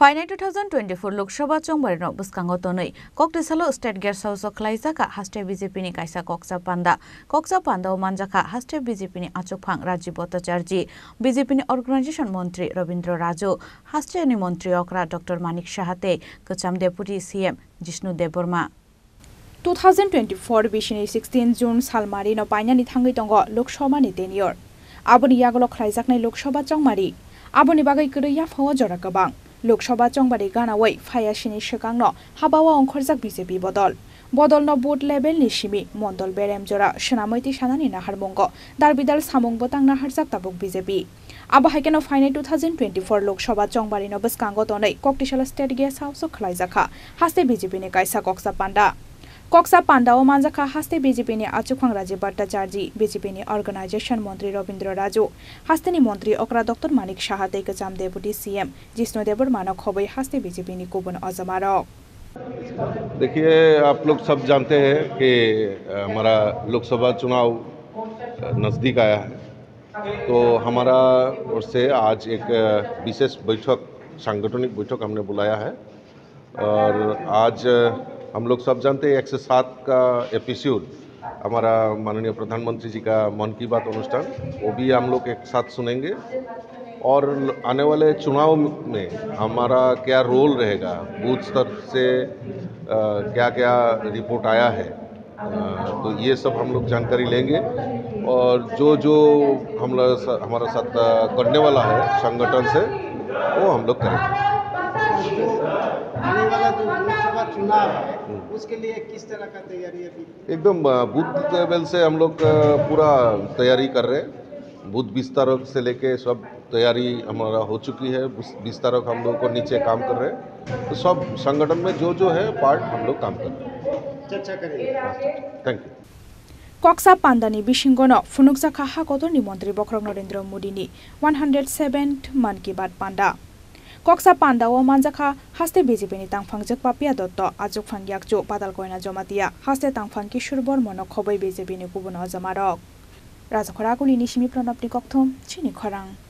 फाइनाइ 2024 लोकसभा चंबारे बस्कांगत नई ककटेसालो स्टेट गेस्ट हाउस खलाइजाखा हास्टे बीजेपी नि काइसा कोकचाब पांडा मानजाखा हास्टे बीजेपी नि आचोफांग राजीव भट्टाचार्य बीजेपी नि अर्गेनाइजेशन मंत्री रवींद्र राजू हास्टे नि मंत्री अकरा डॉक्टर मानिक साहाते कोकचाब डेपुटी सीएम जिष्णु देबबर्मा 2024 बिशनि 16 जून सालमारि न पाइनानि थांगै दङ लोकसभा नि टेनियर आबनि यागल खलाइजाखनाय लोकसभा चंमारि आबनि बागै गरैया फावा जरा गोबां लोकसभा चंबारे गानावै फायासिनि सिगांन हाबावा अंखरजाक बीजेपी बदल न बुथ लेभेलनि सिमि मण्डल बेरेम जरा सोनामैति सानानि नाहारबंग दारबिदार सामुं बटां नाहारजाक ताबुक बीजेपी आबाहायकेन फाइनाइ 2024 लोकसभा चंबारे न बस्कांगतनै ककटिसाला स्टेट गेस्ट हाउस खलाइजाखा हास्ते बीजेपी नि काइसा कोकचाब पांडा मानजाखा हास्ते बीजेपी नि आचुखां राजीब भट्टाचार्य बीजेपी नि अर्गेनाइजेशन मंत्री रवींद्र राजू हास्ते नि मंत्री अकरा डॉक्टर मानिक साहा कोकचाब डेपुटी सीएम जिष्णु देबबर्मा खबई हास्ते बीजेपी नि गुबुन अजमारो। देखिए, आप लोग सब जानते हैं कि हमारा लोकसभा चुनाव नज़दीक आया है, तो हमारा ओर से आज एक विशेष बैठक, सांगठनिक बैठक हमने बुलाया है। और आज हम लोग सब जानते हैं 107 का एपिसोड हमारा माननीय प्रधानमंत्री जी का मन की बात अनुष्ठान, वो भी हम लोग एक साथ सुनेंगे और आने वाले चुनाव में हमारा क्या रोल रहेगा, बूथ स्तर से क्या क्या रिपोर्ट आया है, तो ये सब हम लोग जानकारी लेंगे। और जो हमारा साथ करने वाला है संगठन से, वो हम लोग करेंगे। आने वाला जो लोकसभा चुनाव है उसके लिए किस तरह का तैयारी है? एकदम बूथ लेवल से हम लोग पूरा तैयारी कर रहे हैं, बूथ विस्तारक से लेके सब तैयारी हमारा हो चुकी है। विस्तारक हम लोग को नीचे काम कर रहे हैं, तो सब संगठन में जो है पार्ट हम लोग काम कर रहे हैं, चर्चा करेंगे। Thank you. कोकचाब पांडानि बिसिंगन फुनुकजाखा हागतनि मंत्री बख्रं नरेंद्र मोदीनि 107th मन की बात पांडा कोकचाब पांडा मानजाखा हास्ते बीजेपी नि तांफांगजोक पापिया दत्त आजुकफांग याकजो बादालकयना जमातिया हास्ते तांफांग किशोर बर्मन खबै बीजेपी नि गुबुन अजमारक राजखरागुनि निसिमि प्रणबनि गक्थम चिनि खरां।